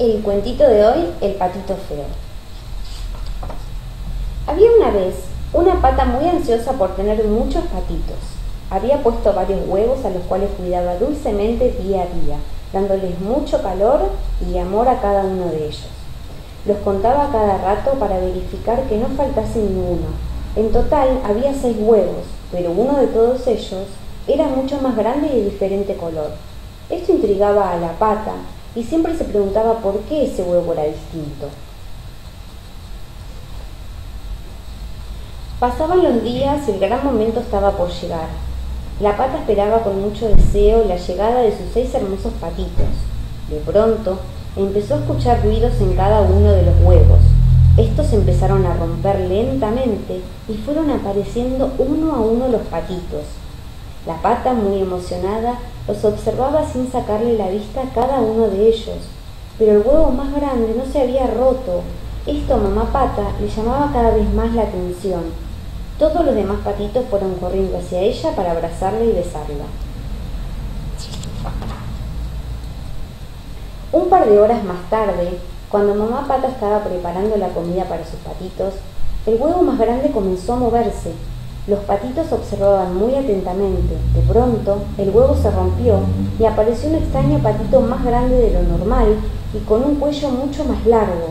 El cuentito de hoy, El patito feo. Había una vez una pata muy ansiosa por tener muchos patitos. Había puesto varios huevos a los cuales cuidaba dulcemente día a día, dándoles mucho calor y amor a cada uno de ellos. Los contaba a cada rato para verificar que no faltase ninguno. En total había 6 huevos, pero uno de todos ellos era mucho más grande y de diferente color. Esto intrigaba a la pata y siempre se preguntaba por qué ese huevo era distinto. Pasaban los días y el gran momento estaba por llegar. La pata esperaba con mucho deseo la llegada de sus 6 hermosos patitos. De pronto, empezó a escuchar ruidos en cada uno de los huevos. Estos empezaron a romper lentamente y fueron apareciendo uno a uno los patitos. La pata, muy emocionada, los observaba sin sacarle la vista a cada uno de ellos. Pero el huevo más grande no se había roto. Esto a mamá pata le llamaba cada vez más la atención. Todos los demás patitos fueron corriendo hacia ella para abrazarla y besarla. Un par de horas más tarde, cuando mamá pata estaba preparando la comida para sus patitos, el huevo más grande comenzó a moverse. Los patitos observaban muy atentamente. De pronto, el huevo se rompió y apareció un extraño patito más grande de lo normal y con un cuello mucho más largo.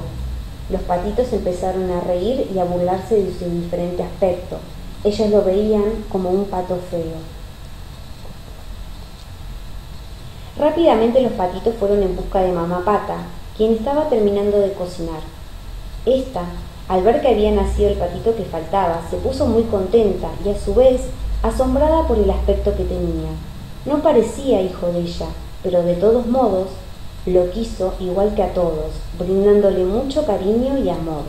Los patitos empezaron a reír y a burlarse de su diferente aspecto. Ellos lo veían como un pato feo. Rápidamente los patitos fueron en busca de mamá pata, quien estaba terminando de cocinar. Esta, al ver que había nacido el patito que faltaba, se puso muy contenta y a su vez asombrada por el aspecto que tenía. No parecía hijo de ella, pero de todos modos lo quiso igual que a todos, brindándole mucho cariño y amor.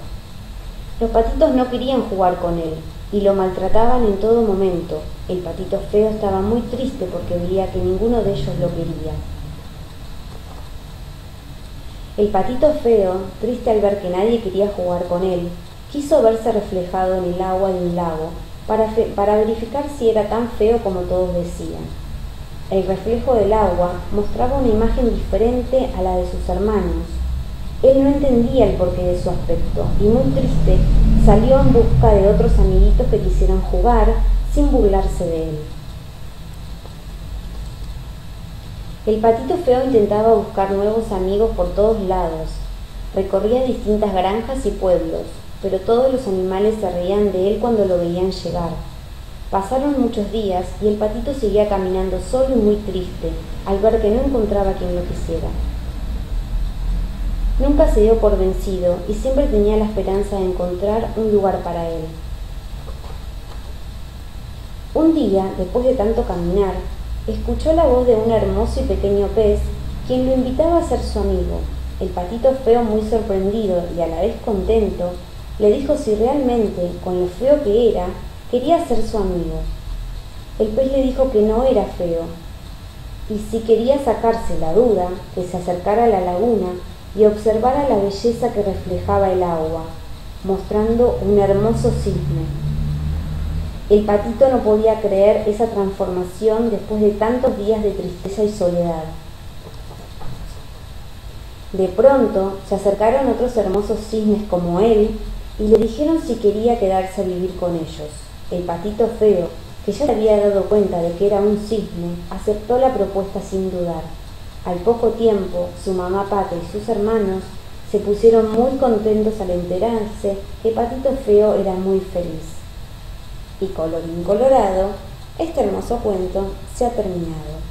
Los patitos no querían jugar con él y lo maltrataban en todo momento. El patito feo estaba muy triste porque veía que ninguno de ellos lo quería. El patito feo, triste al ver que nadie quería jugar con él, quiso verse reflejado en el agua de un lago para verificar si era tan feo como todos decían. El reflejo del agua mostraba una imagen diferente a la de sus hermanos. Él no entendía el porqué de su aspecto y, muy triste, salió en busca de otros amiguitos que quisieran jugar sin burlarse de él. El patito feo intentaba buscar nuevos amigos por todos lados. Recorría distintas granjas y pueblos, pero todos los animales se reían de él cuando lo veían llegar. Pasaron muchos días y el patito seguía caminando solo y muy triste, al ver que no encontraba quien lo quisiera. Nunca se dio por vencido y siempre tenía la esperanza de encontrar un lugar para él. Un día, después de tanto caminar, escuchó la voz de un hermoso y pequeño pez, quien lo invitaba a ser su amigo. El patito feo, muy sorprendido y a la vez contento, le dijo si realmente, con lo feo que era, quería ser su amigo. El pez le dijo que no era feo, y si quería sacarse la duda, que se acercara a la laguna y observara la belleza que reflejaba el agua, mostrando un hermoso cisne. El patito no podía creer esa transformación después de tantos días de tristeza y soledad. De pronto se acercaron otros hermosos cisnes como él y le dijeron si quería quedarse a vivir con ellos. El patito feo, que ya se había dado cuenta de que era un cisne, aceptó la propuesta sin dudar. Al poco tiempo, su mamá pata y sus hermanos se pusieron muy contentos al enterarse que patito feo era muy feliz. Y colorín colorado, este hermoso cuento se ha terminado.